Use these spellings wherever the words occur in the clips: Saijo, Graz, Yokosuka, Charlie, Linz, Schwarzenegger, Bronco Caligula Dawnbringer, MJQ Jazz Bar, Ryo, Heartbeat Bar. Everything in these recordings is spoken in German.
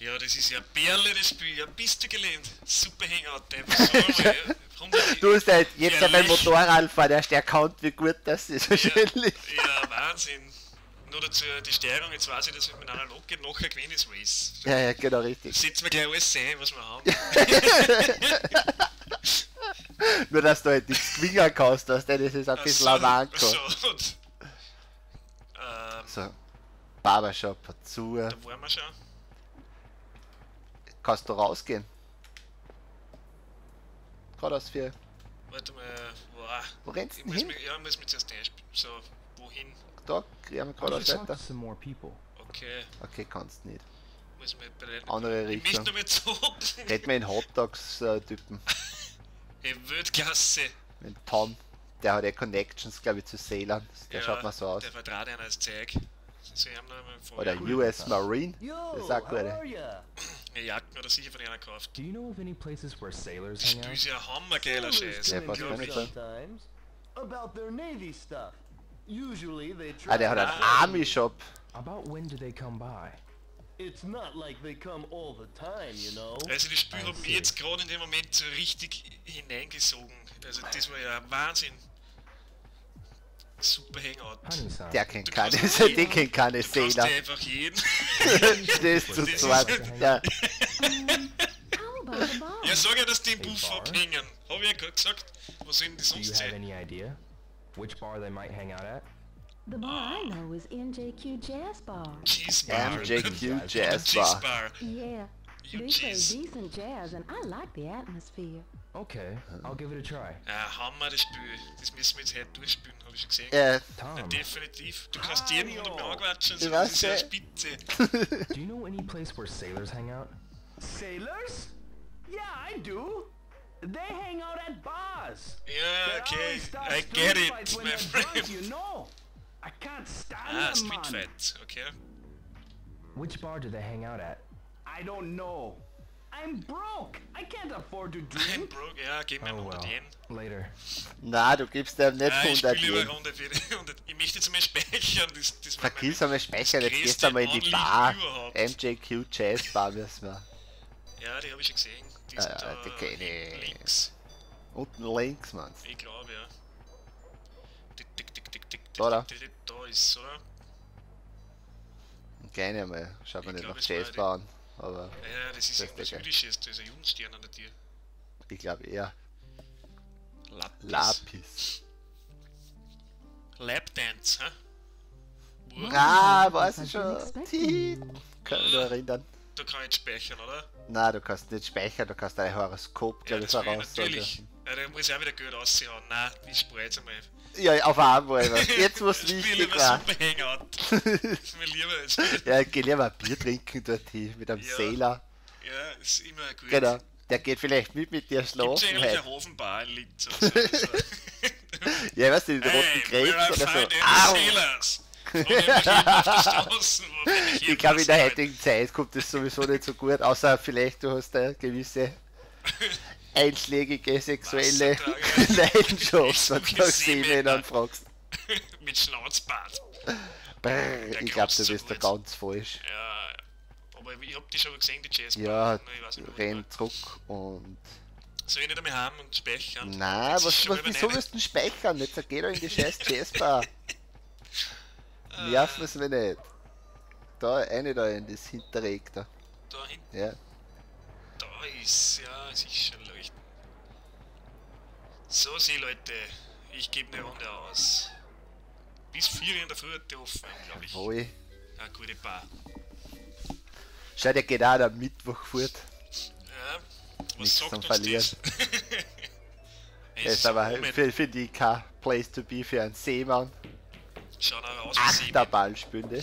Ja, das ist ja Berle, das Spiel. Ja, bist du gelähmt. Super Hangout, Depp. Du bist halt jetzt beim Motorradfahren, der hast erkannt, wie gut das ist wahrscheinlich. Ja, Wahnsinn. Nur dazu die Steuerung, jetzt weiß ich, dass ich mit analog geht, nachher gewinnt ist Race. Ja, ja, genau, richtig. Setzen wir gleich alles sein, was wir haben. Nur, dass du halt nichts gewinnen kannst, das ist ein bisschen ein Manko. So, Barbershop zu. Da waren wir schon. Kannst du rausgehen? Geradeaus für. Warte mal, wow. Wo rennst du hin? Ja, ich muss mich zuerst einspielen. So, wohin? Da, kriegen wir geradeaus weiter. Okay. Okay, kannst nicht. Muss man bereit. Andere Richtung. Red mir in Hotdogs-Typen. Ey, Weltklasse. Mit Tom. Der hat ja Connections, glaube ich, zu Sailern. Der ja, schaut mal so aus. Der vertraut einen als Zeug. Sie haben noch oder US Marine. Das ist auch gut. Eine Jagd oder sicher von einer gekauft. Das ist ja hammergeiler Scheiß. Ah, der hat einen Army-Shop. Also die Spiele haben jetzt gerade in dem Moment so richtig hineingesogen. Also das war ja Wahnsinn. Super Hangout. Der kennt keine, der kennt keine Sailor. Du kannst einfach jeden. Das ist zu zweit. Ja. Ja, sag ja, dass die im Buff abhängen. Hab ich ja gerade gesagt. Was sind die sonst sein? The bar I know is MJQ Jazz Bar. MJQ Jazz Bar. Yeah. They play decent jazz and I like the atmosphere. Okay, I'll give it a try. Hammer das Spiel. Das müssen wir jetzt heute durchspielen, habe ich schon gesehen. Na, definitiv. Du kannst jeden unter mir anquatschen, so das ist ja spitze. Do you know any place where sailors hang out? Sailors? Yeah, I do. They hang out at bars. Yeah, okay. I get it, my friend. You know. I can't stand it. Street fights, okay. Which bar do they hang out at? I don't know. I'm broke. I can't afford to drink. I'm broke, ja, gib mir 100 Yen. Later. Na, du gibst dem nicht 100 Yen. Ich möchte jetzt einmal speichern. Vergiss einmal speichern, jetzt gehst einmal in die Bar. MJQ Jazz Bar müssen wir. Ja, die habe ich schon gesehen. Die ist da links. Unten links, meinst du? Ich glaube, ja. Da ist, oder? Gerne einmal. Schaut man nicht nach Jazz Bar an. Aber ja, das ist irgendwas Jüdisches, da ist ein Judenstern an der Tür. Ich glaube eher. Lapis. Lapdance, hä? Ah, weiß ich schon. Kann ich mich erinnern. Du kannst nicht speichern, oder? Nein, du kannst nicht speichern, du kannst dein Horoskop, glaube ich, voraus. Natürlich. Da muss ich auch wieder Geld aussehen. Nein, ich spare jetzt einmal. Ja, auf einmal. Jetzt muss ich nicht mehr. Ich bin lieber super Hangout. Das ist mir lieber jetzt. Ja, ich geh lieber ein Bier trinken dort hin mit einem Sailor. Ja, ist immer gut. Genau. Der geht vielleicht mit dir schlafen. Gibt's eigentlich eine Hofenbar in Linz oder so? Ja, weißt du, den roten Krebs oder so. Au! Ich glaube, in der heutigen Zeit kommt das sowieso nicht so gut, außer vielleicht du hast da gewisse einschlägige sexuelle Leidenschaft, wenn du das Semen anfragst. Mit Schnauzbart. Brrr, ich glaube, du bist da ganz falsch. Ja, aber ich hab die schon gesehen, die Jazzbar. Ja, renn zurück und... Soll ich nicht einmal haben und speichern? Nein, wieso willst du denn speichern? Jetzt geh doch in die scheiß Jazzbar. Nerven es mir nicht. Da, eine da in das hintere Eck da. Da hinten? Ja. Da ist, ja, es ist schon leuchten. So, sie Leute, ich gebe eine Runde aus. Bis 4 in der Früh hat die offen, glaube ich. Wohl. Eine gute Bar. Schau, der geht auch am Mittwoch fort. Ja, was nichts sagt uns verlieren. Das ist aber für die kein Place to be für einen Seemann. Schaut auch aus wie Achterballspünde.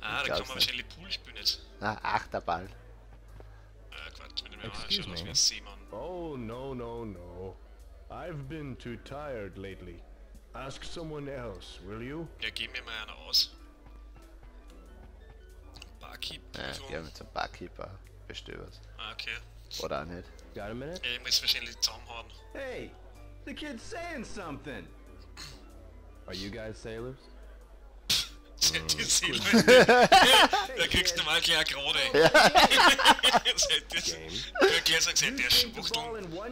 Ah, da kann man wahrscheinlich Pool spielen jetzt. Ah, Achterball. Quatsch, wenn ich mir mal schaue, was wir sehen, Mann. Oh, no. I've been too tired lately. Ask someone else, will you? Ja, gib mir mal einer aus. Barkeeper. Ja, geh mal zum Barkeeper. Bestimmt was. Ah, okay. Oder auch nicht. Ja, ich muss wahrscheinlich zusammenhauen. Hey, the kid's saying something. Are you guys sailors? Seid ihr Seele? Da kriegst du mal gleich eine Krone. Ja. Seid ihr Seele? Ich gleich sagen, seid ihr Schwuchteln? Boah.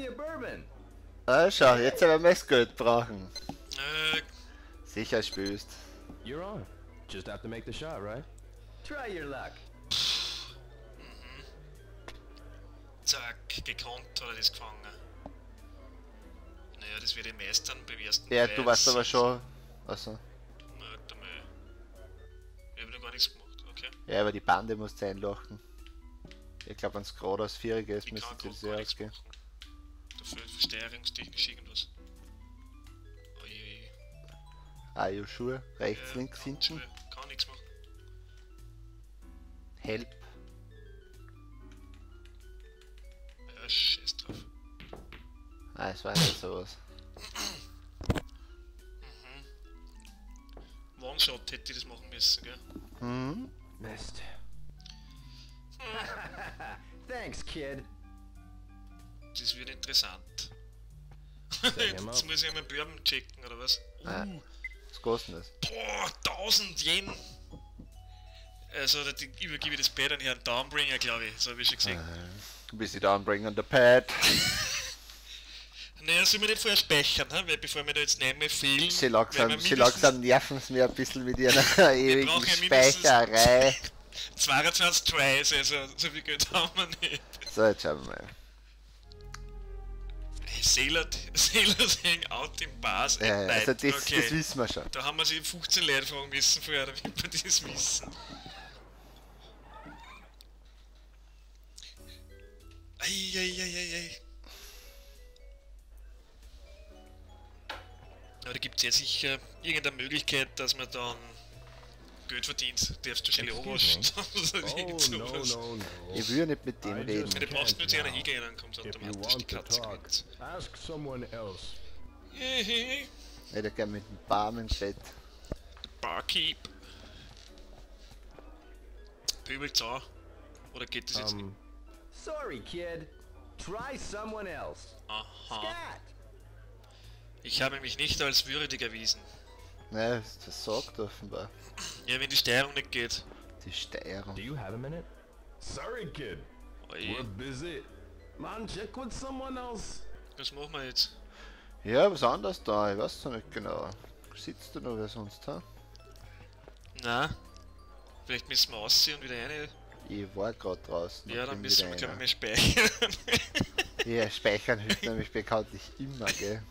Oje. Ah, schau, jetzt haben wir das Geld brauchen. Sicher spürst. You're on. Just have to make the shot, right? Try your luck. Zack, gekonnt hat er das gefangen. Naja, das wird ich meistern beim ersten Mal. Ja, du weißt aber schon. Also. Alter, Mann. Ich hab noch gar nichts gemacht, okay? Ja, aber die Bande musst du einlochen. Ich glaube, wenn es gerade aus Vierig ist, müsste das ja ausgehen. Da fehlt verstärkungstechnisch irgendwas. Oje. Ah, ja, Schuhe. Rechts, links, hinten. Kann nichts machen. Help. Scheiß drauf. Ah, es war nicht sowas. Mhm. One-Shot hätte ich das machen müssen, gell? Mhm. Mist. Thanks, Kid. Das wird interessant. Jetzt muss ich einmal Börben checken, oder was? Was kostet das? Boah, 1000 Yen! Also, da übergebe ich das Pad an Herrn Downbringer, glaube ich. So habe ich schon gesehen. Ein bisschen Downbringer an der Pad. Naja, soll ich mir nicht vorher speichern, weil bevor wir da jetzt nicht mehr fehlen. Sie langsam nerven es mir ein bisschen mit ihrer ewigen Speicherei. 22 Tries, also so viel Geld haben wir nicht. So, jetzt schauen wir mal. Sailors hang out in Bars. Ja, also das wissen wir schon. Da haben wir sich 15 Leute fragen müssen vorher, damit wir das wissen. Eieieiei. Aber da gibt es ja sicher irgendeine Möglichkeit, dass man dann Geld verdient. Du darfst du schnell anwaschen. Ich will ja nicht mit dem reden. Du brauchst nur zu einer Hege, dann kommt automatisch die Katze. Ich hätte gerne mit dem Barman Set. Barkeep. Pöbelt's auch. Oder geht das jetzt nicht? Sorry, Kid. Try someone else. Aha. Ich habe mich nicht als würdig erwiesen. Nein, das sagt offenbar. Ja, wenn die Steuerung nicht geht. Die Steuerung. Do you have a minute? Sorry, Kid. We're busy. Man, check with someone else. Was machen wir jetzt? Ja, was anderes da, ich weiß es nicht genau. Sitzt da noch wer sonst, ha? Na. Vielleicht müssen wir aussehen und wieder rein. Ich war gerade draußen. Ja, dann müssen wir, glaube ich, mehr speichern. Ja, speichern hilft nämlich bekanntlich immer, gell?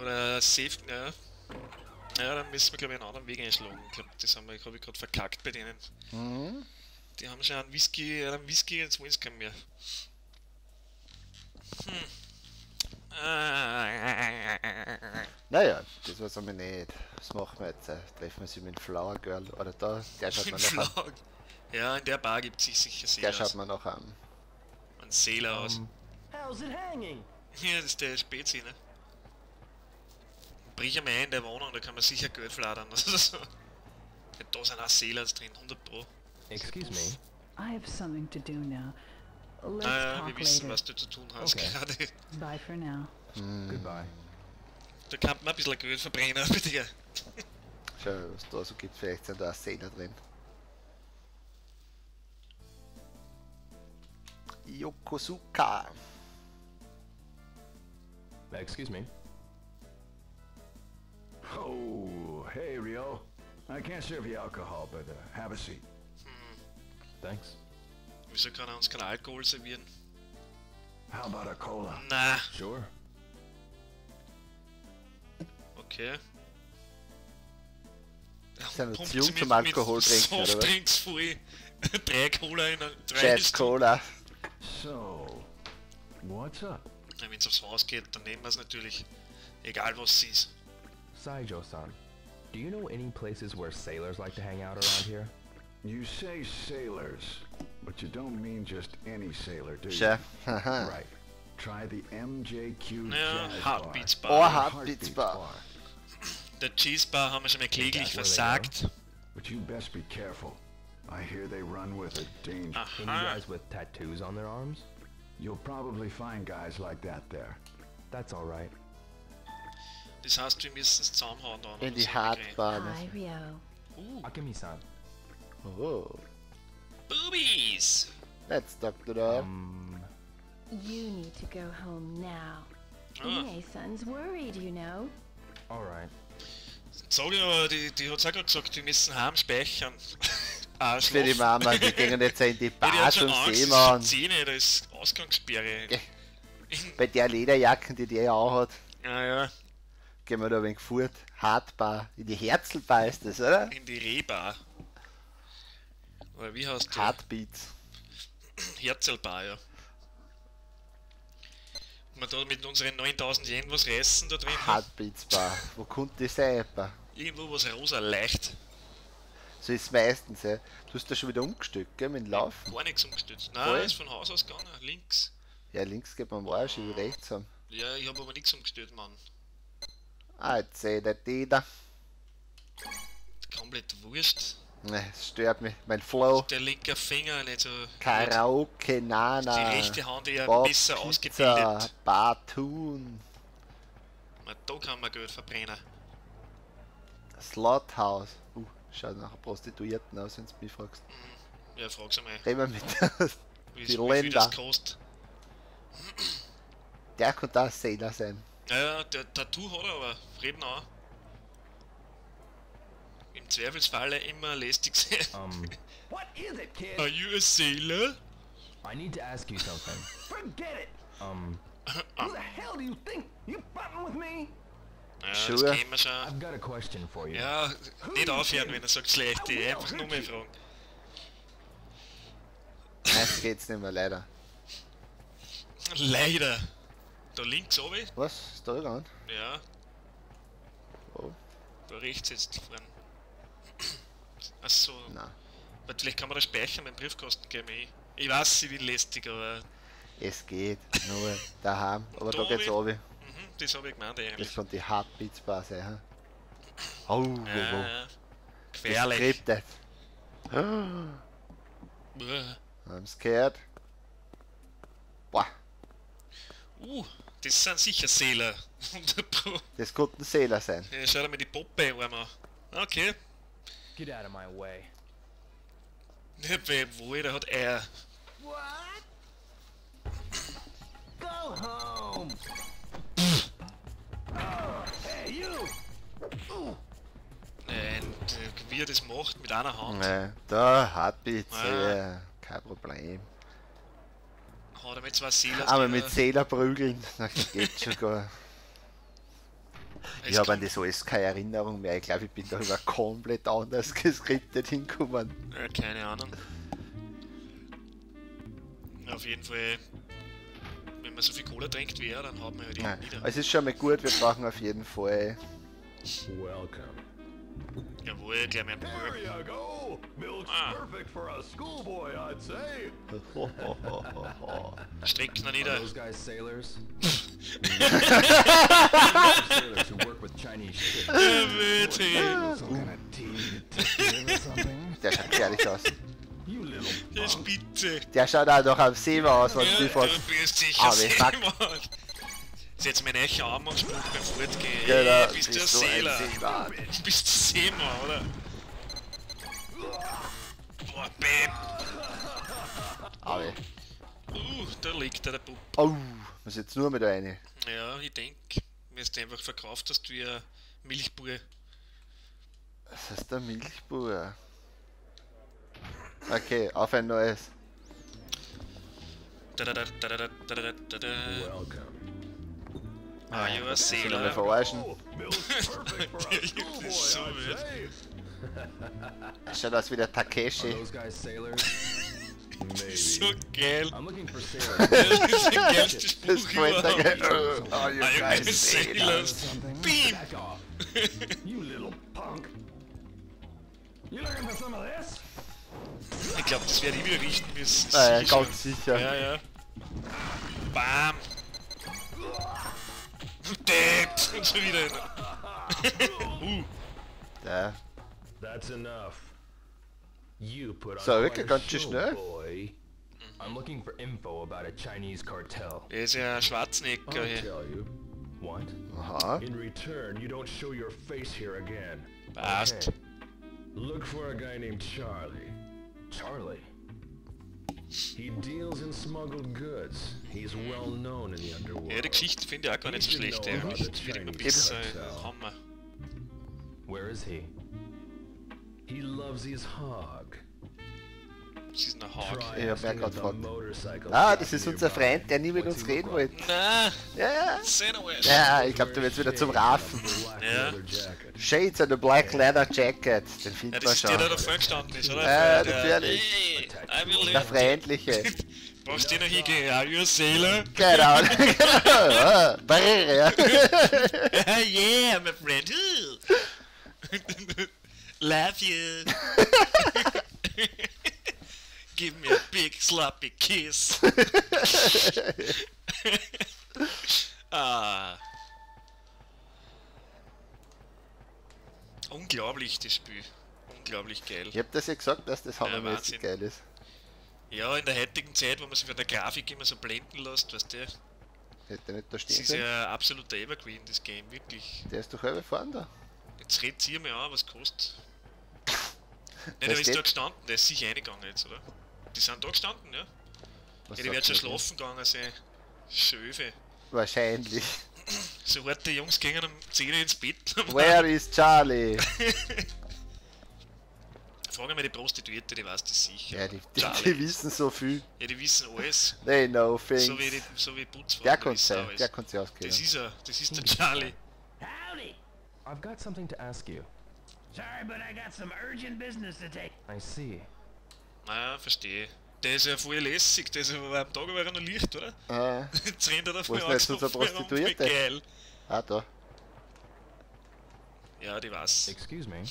Oder safe, ja. Ja, dann müssen wir, glaube ich, einen anderen Weg einschlagen. Ich glaube, das habe ich gerade verkackt bei denen. Mhm. Die haben schon einen Whisky jetzt wollen sie keinen mehr. Naja, das war's aber nicht. Was machen wir jetzt? Treffen wir sie mit Flower Girl oder da? Der schaut man noch an. Ja, in der Bar gibt es sich sicher Seele aus. Der schaut man noch an. Ein Seele aus. Ja, das ist der Spezi, ne? Brich einmal ein in der Wohnung, da kann man sicher Geld fladern oder so. Da sind auch Seele drin, 100 Pro. Excuse me. I have something to do now. Naja, wir wissen, was du zu tun hast gerade. Bye for now. Goodbye. Da kann man ein bisschen Geld verbrennen bei dir. Schau, was da so gibt, vielleicht sind da auch Seele drin. Yokosuka. Excuse me. Oh, hey Rio. I can't serve you alcohol, but have a seat. Thanks. Wieso kann er uns keinen Alkohol servieren? How about a cola? Na. Sure. Okay. Ist ja nur zum Alkohol trinken, oder? Softdrinks voll. 3 Cola in einem 3. Cola. So, what's up? Wenn es aufs Haus geht, dann nehmen wir es natürlich, egal was es ist. Saijo-san, do you know any places where sailors like to hang out around here? You say sailors, but you don't mean just any sailor, do you? Chef, haha. Right. Try the MJQ Jazz Bar. Oh, Heartbeat Bar. Der Cheese Bar haben wir schon mal kläglich versagt. But you best be careful. I hear they run with a danger. Any guys with tattoos on their arms? You'll probably find guys like that there. That's all right. Das heißt, wir müssen es zusammenhauen da. In die Heartbeat Bar. Akemi-san. Oh. Boobies! Let's talk to them. You need to go home now. Ine-san's worried, you know. All right. Sorry, aber die hat es auch gerade gesagt, wir müssen heimspeichern. Für die Mama, wir gehen jetzt in die Bar zum Seemann. Zähne, da ist Ausgangssperre. Bei der Lederjacken, die der auch hat. Ja, ja. Gehen wir da ein wenig fort. Heartbar. In die Herzelbar ist das, oder? In die Rehbar. Oder wie heißt die? Heartbeat. Herzelbar, ja. Wir da mit unseren 9000 Yen was reißen da drin. Heartbeat Bar. Wo kommt das sein? Irgendwo was rosa leicht. So ist es meistens, ja. Du hast da schon wieder umgestückt, gell, mit dem Laufen. Gar nichts umgestützt. Nein, er ist von Haus aus gegangen, links. Ja, links geht man am Arsch, ich will rechts haben. Ja, ich habe aber nichts umgestört, Mann. Ah, jetzt sehe ich nicht jeder. Komplett wurscht. Ne, es stört mich. Mein Flow. Der linke Finger nicht so. Karaoke, nana. Die rechte Hand eher Bob besser Pizza, ausgebildet. Bartun. Na, da kann man Geld verbrennen. Slothaus. Schaut nach Prostituierten aus, wenn du mich fragst. Ja, frag's einmal. Reden wir mit. Die Länder. Das kostet. Der kann da Sailor sein. Ja, der Tattoo hat er, aber reden auch. Im Zweifelsfalle immer lästig sein. What is it, kid? Are you a sailor? I need to ask you something. Forget it! Who the hell do you think? You button with me? Ja, sure. Das kennen wir schon. I've got a question for you. Ja, nicht aufhören, wenn er sagt schlecht, einfach nur mehr fragen. Jetzt geht's nicht mehr, leider. Leider. Da links oben. Was? Ist da gegangen? Ja. Oh. Da rechts jetzt vorne. Achso. Nein. Aber vielleicht kann man das speichern mit dem Briefkasten geben. Ich weiß, ich bin lästig, aber... Es geht. Nur daheim. Aber da geht's oben. Das habe ich gemeint eigentlich. Das kann die Heartbeat Bar sein, he? Oh, ja, gefährlich. Das I'm scared. Boah. Das sind sicher Seeler. Das könnten Seeler sein. Ja, schau dir mal die Poppe an. Okay. Get out of my way. Wo jeder hat er. What? Go home! Nein, wie er das macht mit einer Hand. Nein, da Heartbeat, kein Problem. Hat er mit zwei Seelern. Aber mit Seeler prügeln, das geht schon gar. Ich habe an das alles keine Erinnerung mehr. Ich glaube, ich bin da über komplett anders geskriptet hingekommen. Ja, keine Ahnung. Auf jeden Fall. Wenn man so viel Cola trinkt wie er, dann haut man halt eben nieder. Es ist schon mal gut, wir brauchen auf jeden Fall... Welcome. Jawohl, gleich mein Burp. Strick noch nieder. Der schaut gefährlich aus. Der ist bitte. Der schaut auch noch am Seemann aus, wenn du fragst. Setz mir einen Arm und spuck beim Fortgehen. Genau, bist du ein Seeler? Du bist ein Seemann, oder? Boah, bäm! Aue. Da liegt der Bub. Oh, muss jetzt nur mit rein. Ja, ich denke, mir ist einfach verkauft, dass du ja Milchbuhr. Was heißt der Milchbuhr? Okay, auf ein neues. Ah, ja, was sehe ich da? Verarschen. Der juckt das so weh. Schaut aus wie der Takeshi. So geil. Das ist der geilste Spruch überhaupt. Are you guys sailors? Beam! You little punk. You looking for some of this? Ich glaube, das werde ich wieder richten müssen. Ja, ganz sicher. Ja, ja. Bam! Depp! Und schon wieder hin. Ja. So, wirklich ganz schön schnell. I'm looking for info about a Chinese cartel. Der ist ja Schwarzenegger hier. Aha. In return, you don't show your face here again. Passt. Okay. Look for a guy named Charlie. Charlie. He deals in smuggled goods. He's well known in the underworld. Ja, die Geschichte finde ich auch gar nicht so schlecht. Er wird noch besser. Hammer. Where is he? He loves his hog. She's a hog. Ja, ah, das ist unser Freund, der nie mit uns reden wollte. Na, ja, ja. Ja, ich glaube, du wirst wieder zum Raffen. Ja. Shades and a black leather jacket. Den findet man schon. Ja, das ist der, der da gestanden ist, oder? Ja, natürlich. Hey, der Freundliche. Brauchst du noch hingehen? Are you a sailor? Genau, genau. Barriere, ja. Yeah, my friend. Love you. Give me a big sloppy kiss. Ah. Unglaublich, das Spiel. Unglaublich geil. Ich hab das ja gesagt, dass das hammermäßig geil ist. Ja, in der heutigen Zeit, wo man sich von der Grafik immer so blenden lässt, weißt du. Hätte nicht da stehen. Das ist ja ein absoluter Evergreen, das Game, wirklich. Der ist doch halb gefahren da. Jetzt redet sie mir an, was kostet. Nein, der ist da gestanden, der ist sicher reingegangen jetzt, oder? Die sind da gestanden, ja? Ja, die werden schon schlafen gegangen sein. Schöfe. Wahrscheinlich. So harte Jungs gehen um 10 Uhr ins Bett. Where is Charlie? Frage mal die Prostituierte, die weiß das sicher. Ja, die wissen so viel. Ja, die wissen alles. They know things. So wie Putzfrauen. Der kann sein, der kann sich auskennen. Das ist er, das ist der Charlie. Howdy! I've got something to ask you. Sorry, but I got some urgent business to take. I see. Naja, verstehe. Der ist ja voll lässig, der ist ja am Tag war er noch Licht, oder? Ah. Jetzt rennt er da voll aus, so Prostituierte. Geil. Ah, da. Ja, die weiß. Excuse me.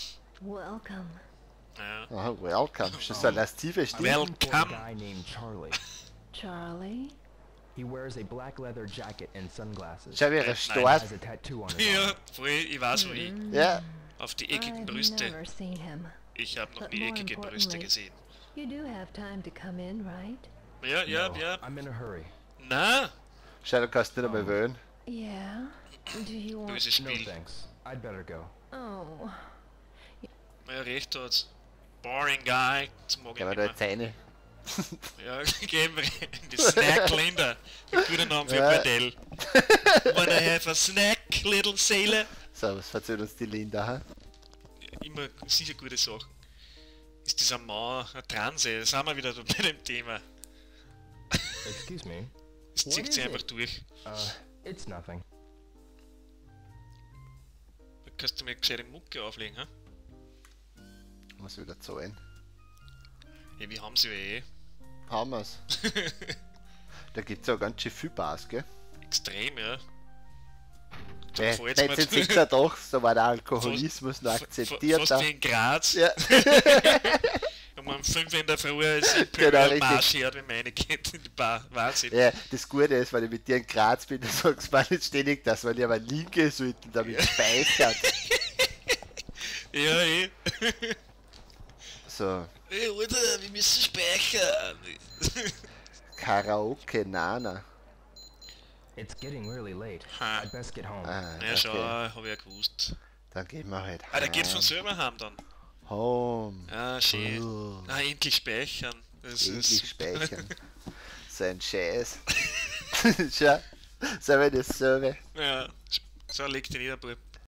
Welcome. Ja. Oh, welcome. Das ist eine lastive Stimme. Welcome. Charlie? He wears a black leather jacket and sunglasses. Schau, wie er starrt. Ja, voll, ich weiß, wo ich. Ja. Auf die eckigen Brüste. Ich habe noch die eckige Brüste gesehen. Ja, ja, ja. Na? Schau, du kannst nicht einmal wählen. Böses Spiel. Ja, recht hat's. Boring guy. Das mag ich nicht mehr. Zähne. Ja, geben wir rein. Die Snack-Länder. Ein guter Name für Bordell. Wanna have a snack, little sailor? So, was verzählt uns die Linda, ha? Ja, immer sicher gute Sachen. Ist dieser Mann ein Transe? Da sind wir wieder bei dem Thema. Excuse me. Es zieht sich einfach durch. It's nothing. Da kannst du mir gescheite Mucke auflegen, ha? Muss wieder zahlen. Ja, wir haben sie ja eh. Haben wir's. Da gibt's ja ganz schön viel Bars, gell? Extrem, ja. Bei 1976, da war der Alkoholismus noch akzeptiert. Fast wie in Graz. Ja. Und um 5 in der Früh ist ein Pöbel marschiert, wenn meine Kinder in die Bar. Wahnsinn. Ja, das Gute ist, weil ich mit dir in Graz bin, du sagst mir nicht ständig das, weil ich aber linke Sünden damit speichert. Ja, eh. So. Ey, Alter, wir müssen speichern. Karaoke Nana. It's getting really late. I'd best get home. Ah, ja, okay. Schon, hab ich ja gewusst. Dann gehen wir halt. Ah, da geht's von selber heim dann. Home. Ah, schön. Ah, endlich speichern. Das endlich ist speichern. So ein Scheiß. Schau, so wie das selber. Ja, so liegt in jeder Bub.